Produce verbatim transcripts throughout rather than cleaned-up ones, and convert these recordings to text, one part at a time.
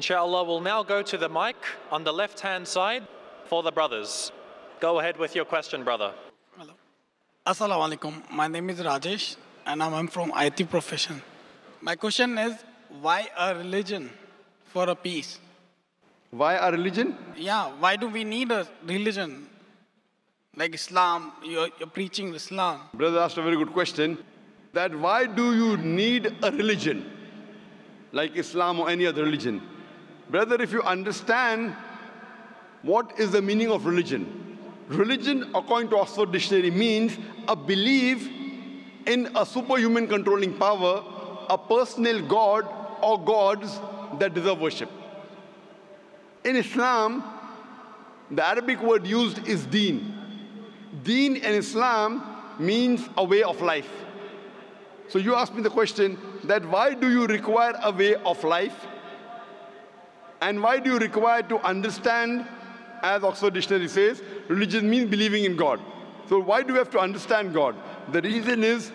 Inshallah, we'll now go to the mic on the left-hand side for the brothers. Go ahead with your question, brother. Hello. Assalamu alaikum. My name is Rajesh and I'm from I T profession. My question is, why a religion for a peace? Why a religion? Yeah, why do we need a religion? Like Islam, you're, you're preaching Islam. Brother asked a very good question. That why do you need a religion? Like Islam or any other religion. Brother, if you understand what is the meaning of religion. Religion, according to Oxford Dictionary, means a belief in a superhuman controlling power, a personal god or gods that deserve worship. In Islam, the Arabic word used is deen. Deen in Islam means a way of life. So you asked me the question that why do you require a way of life? And why do you require to understand, as Oxford Dictionary says, religion means believing in God. So why do we have to understand God? The reason is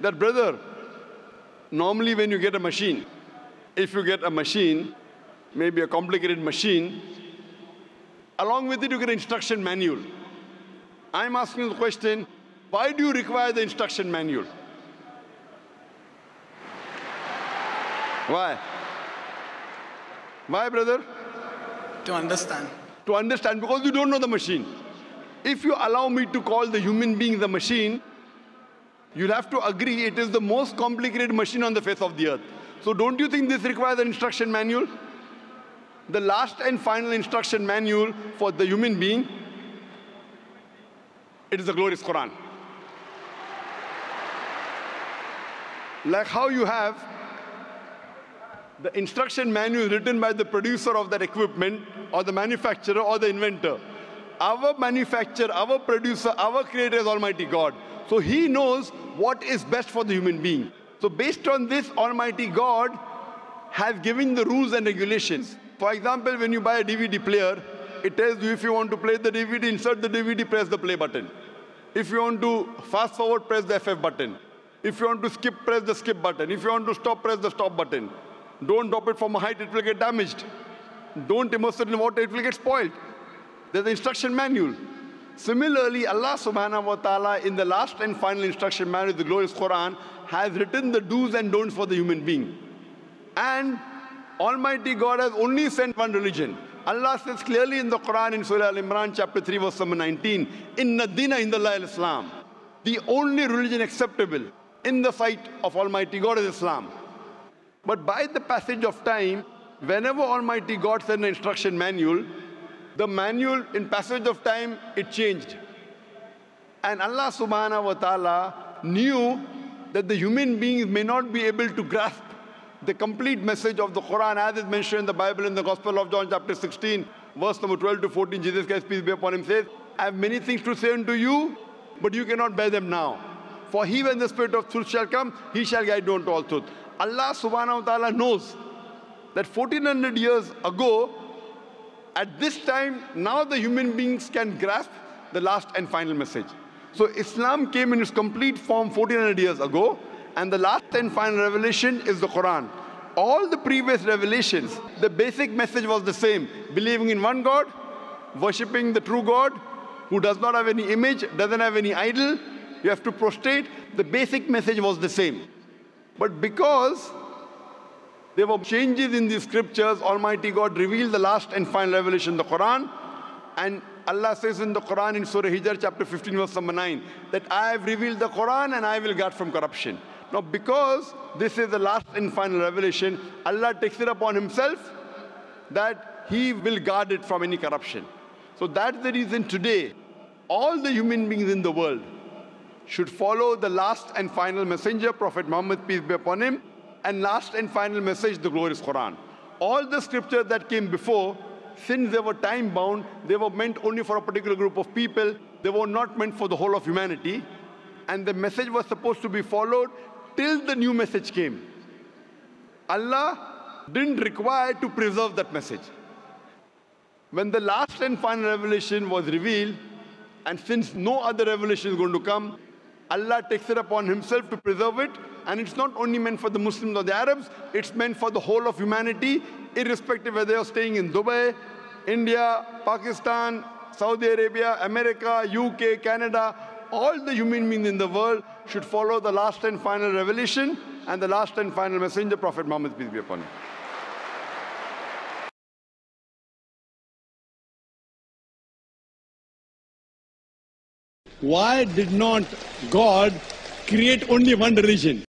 that, brother, normally when you get a machine, if you get a machine, maybe a complicated machine, along with it you get an instruction manual. I'm asking the question, why do you require the instruction manual? Why? Why, brother? To understand. To understand, because you don't know the machine. If you allow me to call the human being the machine, you'll have to agree it is the most complicated machine on the face of the earth. So don't you think this requires an instruction manual? The last and final instruction manual for the human being, it is the glorious Quran. Like how you have the instruction manual written by the producer of that equipment or the manufacturer or the inventor. Our manufacturer, our producer, our creator is Almighty God. So He knows what is best for the human being. So based on this, Almighty God has given the rules and regulations. For example, when you buy a D V D player, it tells you if you want to play the D V D, insert the D V D, press the play button. If you want to fast forward, press the F F button. If you want to skip, press the skip button. If you want to stop, press the stop button. Don't drop it from a height, it will get damaged. Don't immerse it in water, it will get spoiled. There's the instruction manual. Similarly, Allah subhanahu wa ta'ala, in the last and final instruction manual, the glorious Quran, has written the do's and don'ts for the human being. And Almighty God has only sent one religion. Allah says clearly in the Quran, in Surah Al Imran, chapter three, verse number nineteen, Inna Dina Inda Allah al-Islam. The only religion acceptable in the sight of Almighty God is Islam. But by the passage of time, whenever Almighty God sent an instruction manual, the manual, in passage of time, it changed. And Allah subhanahu wa ta'ala knew that the human beings may not be able to grasp the complete message of the Quran, as is mentioned in the Bible, in the Gospel of John, chapter sixteen, verse number twelve to fourteen, Jesus Christ, peace be upon him, says, I have many things to say unto you, but you cannot bear them now. For he, when the Spirit of truth shall come, he shall guide you unto all truth. Allah subhanahu wa ta'ala knows that fourteen hundred years ago, at this time, now the human beings can grasp the last and final message. So Islam came in its complete form fourteen hundred years ago, and the last and final revelation is the Quran. All the previous revelations, the basic message was the same. Believing in one God, worshipping the true God, who does not have any image, doesn't have any idol, you have to prostrate. The basic message was the same. But because there were changes in the scriptures, Almighty God revealed the last and final revelation, the Quran. And Allah says in the Quran, in Surah Hijr, chapter fifteen, verse number nine, that I have revealed the Quran and I will guard from corruption. Now, because this is the last and final revelation, Allah takes it upon Himself that He will guard it from any corruption. So that's the reason today, all the human beings in the world should follow the last and final messenger, Prophet Muhammad, peace be upon him, and last and final message, the glorious Quran. All the scriptures that came before, since they were time-bound, they were meant only for a particular group of people, they were not meant for the whole of humanity, and the message was supposed to be followed till the new message came. Allah didn't require to preserve that message. When the last and final revelation was revealed, and since no other revelation is going to come, Allah takes it upon Himself to preserve it, and it's not only meant for the Muslims or the Arabs, it's meant for the whole of humanity irrespective whether you're staying in Dubai, India, Pakistan, Saudi Arabia, America, U K, Canada, all the human beings in the world should follow the last and final revelation and the last and final messenger, Prophet Muhammad, peace be upon him. Why did not God create only one religion?